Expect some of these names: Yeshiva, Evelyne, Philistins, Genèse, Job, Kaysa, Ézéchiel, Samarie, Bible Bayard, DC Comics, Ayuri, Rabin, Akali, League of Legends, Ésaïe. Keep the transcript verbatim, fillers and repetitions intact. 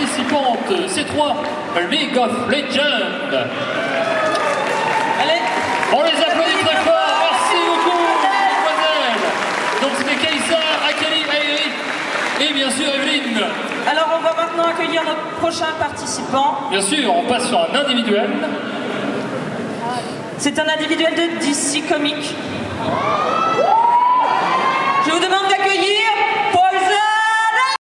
participantes, ces trois League of Legends. Allez, on les applaudit très fort, merci beaucoup, mademoiselle. Donc c'était Kaysa, Akali, Ayuri et bien sûr Evelyne. Alors on va maintenant accueillir notre prochain participant. Bien sûr, on passe sur un individuel. C'est un individuel de D C Comics. Je vous demande d'accueillir